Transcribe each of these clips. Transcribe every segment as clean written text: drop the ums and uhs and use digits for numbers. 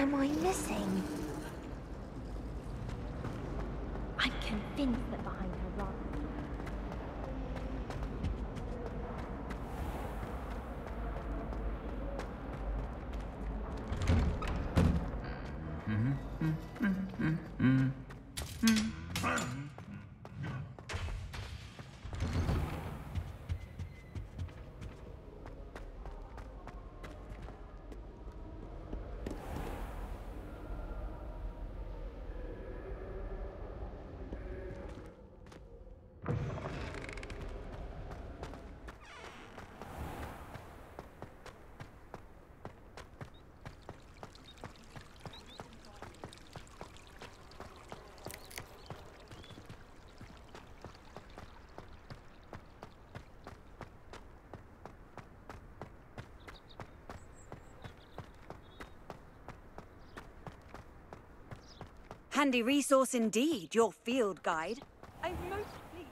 am I missing? I'm convinced that behind her rock. Handy resource indeed, your field guide. I'm most pleased.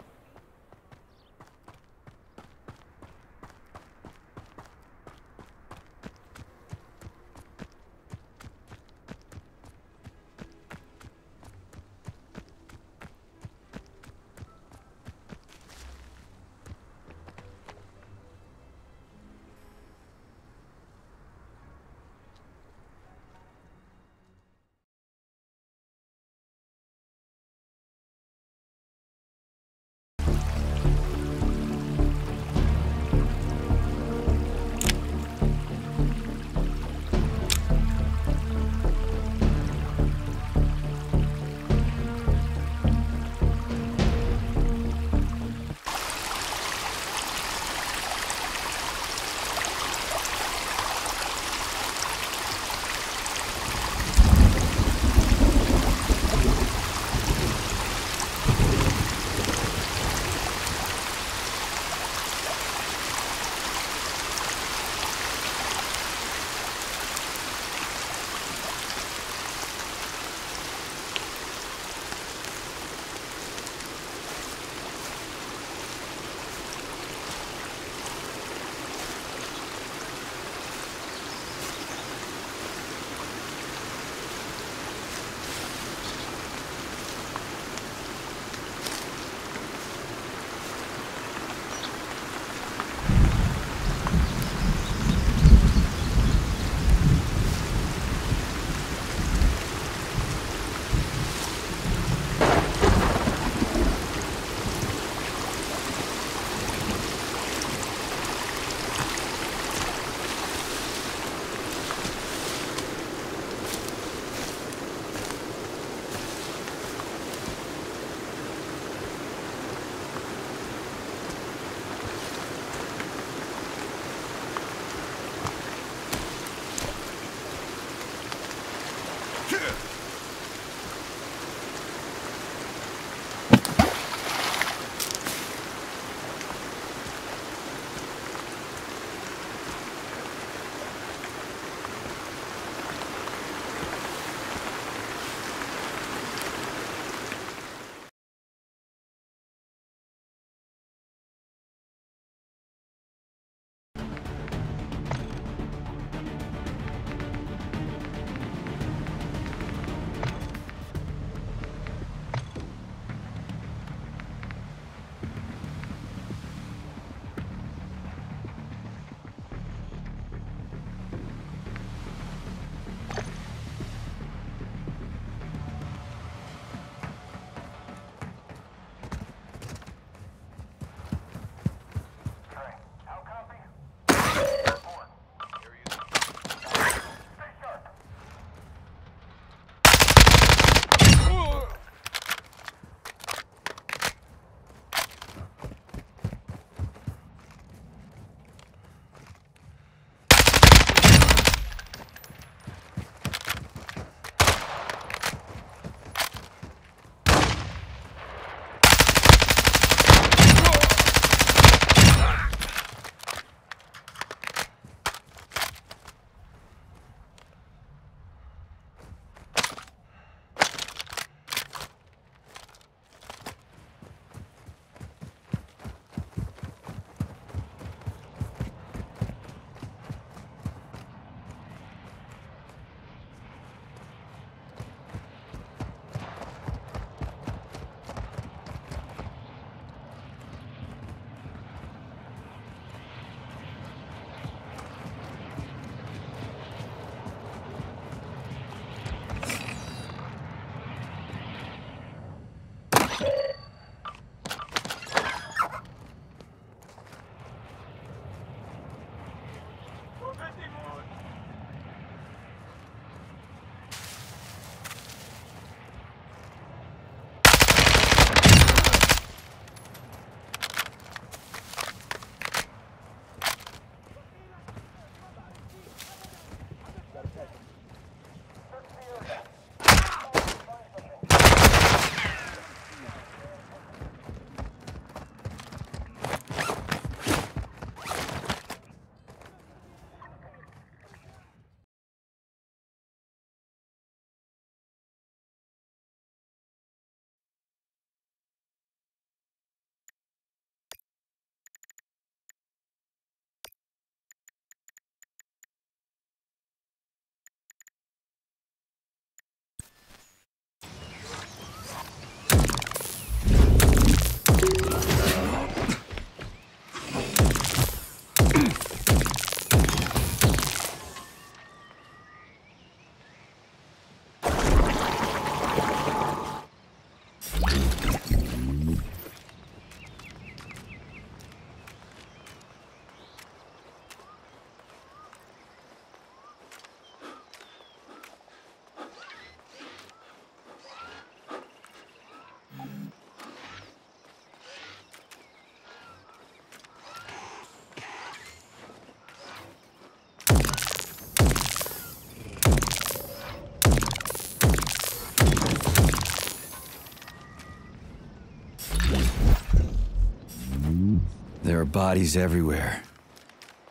There are bodies everywhere.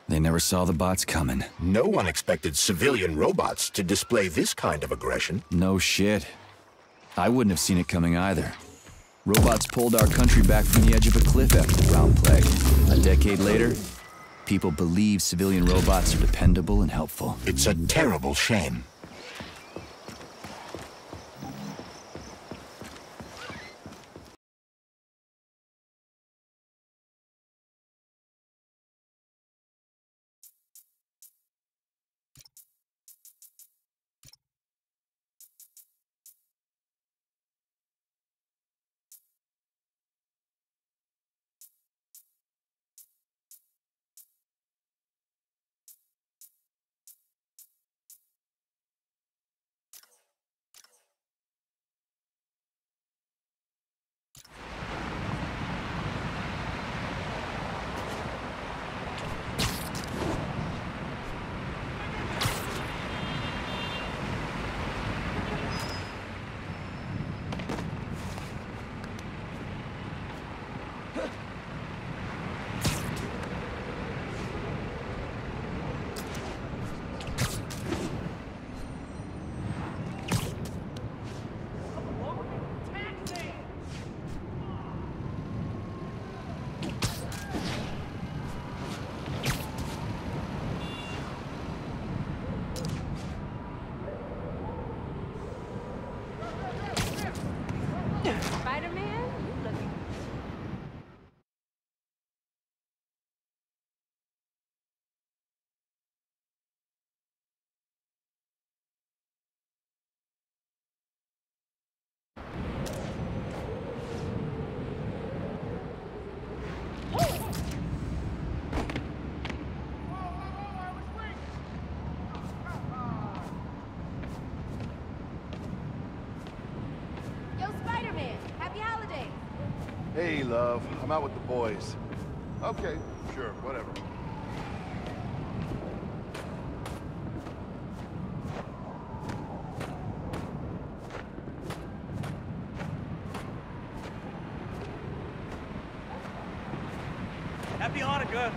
They never saw the bots coming. No one expected civilian robots to display this kind of aggression. No shit. I wouldn't have seen it coming either. Robots pulled our country back from the edge of a cliff after the Brown Plague. A decade later, people believe civilian robots are dependable and helpful. It's a terrible shame. Hey, love. I'm out with the boys. Okay, sure, whatever. Happy Hanukkah!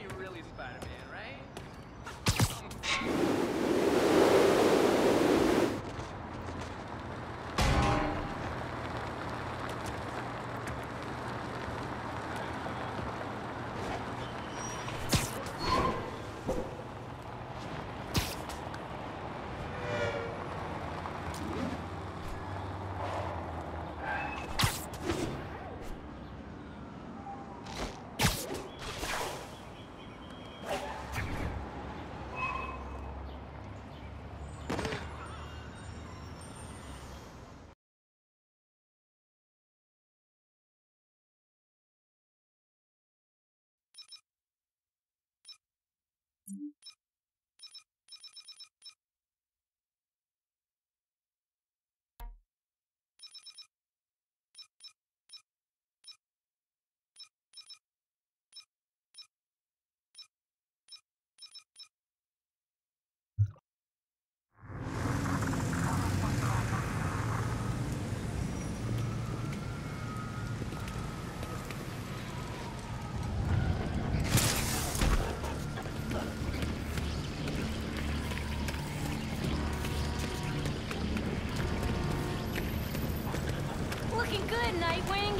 You're really Spider-Man, right? Looking good, Nightwing!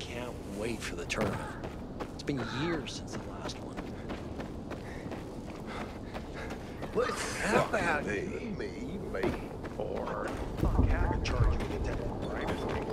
Can't wait for the tournament. It's been years since the last one. What's that? Me, or can charge me to take it privately.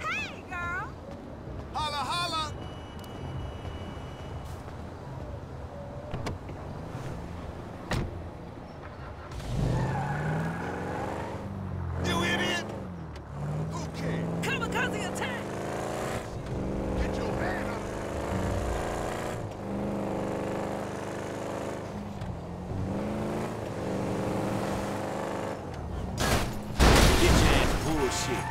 Hey, girl! Holla, holla! You idiot! Okay. Kamikaze attack! Get your hand up! Get your ass bullshit!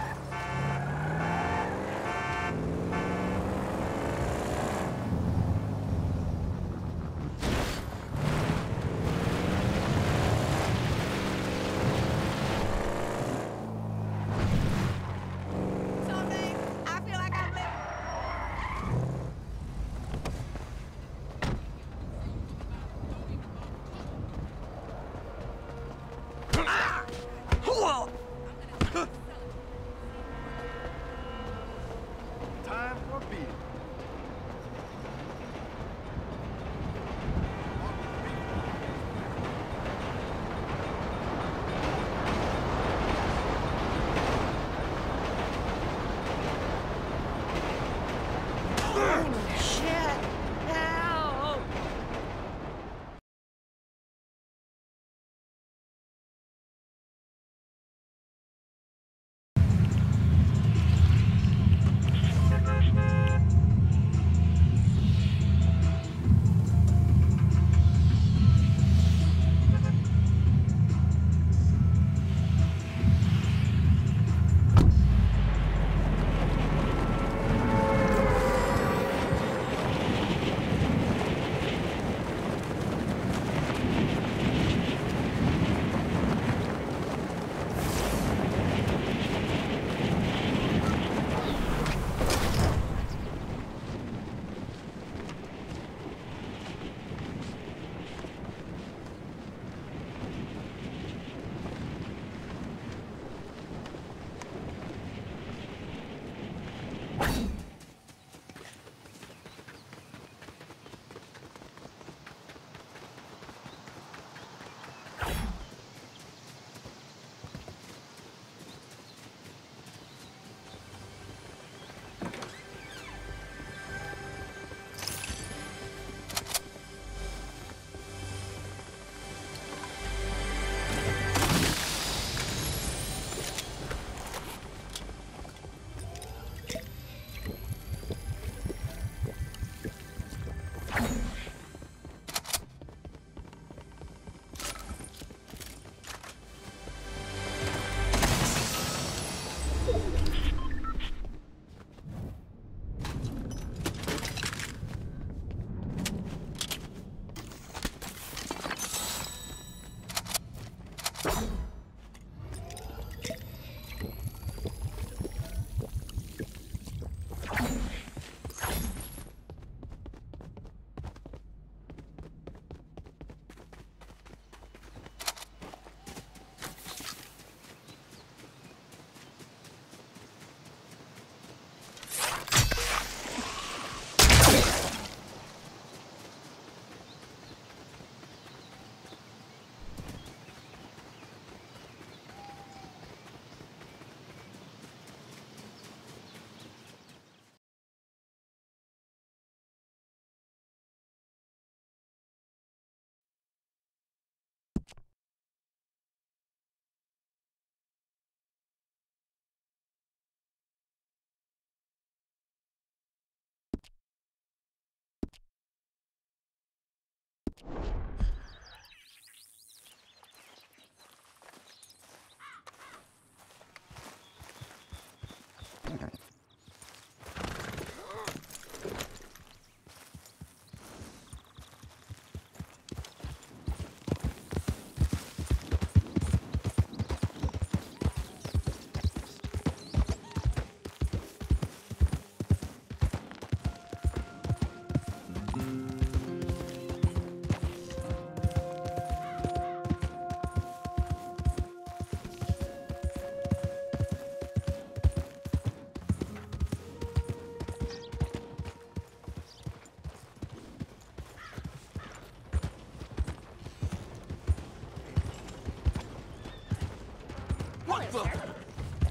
Look!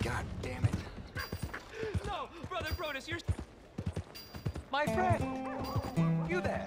God damn it. No! Brother Brodus, you're... My friend! You there!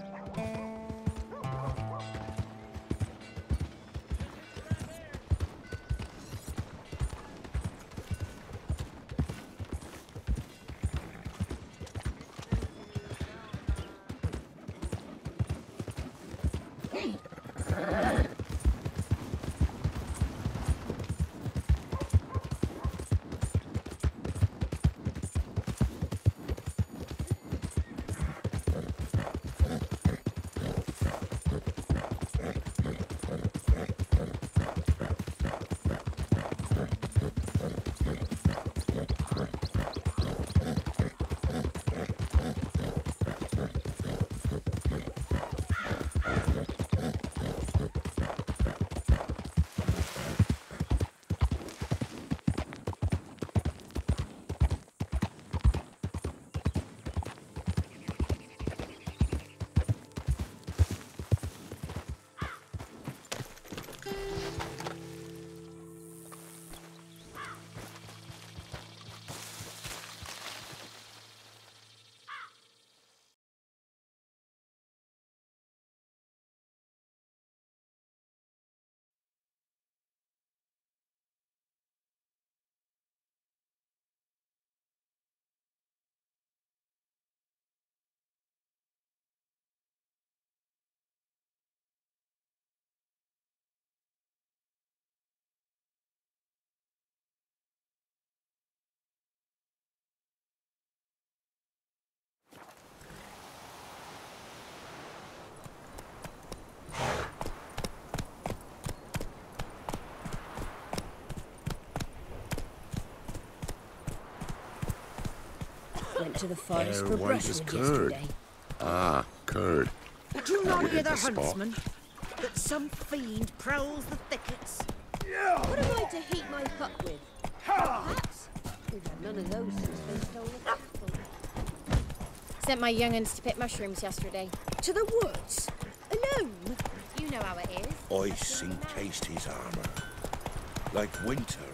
Went to the forest for brushwood yesterday. Ah, curd. Do you not hear the huntsman? That some fiend prowls the thickets. Yeah. What am I to heat my pot with? Perhaps? We've had none of those since they stole the cattle. Sent my young'uns to pick mushrooms yesterday. To the woods? Alone? You know how it is. Ice encased his armour. Like winter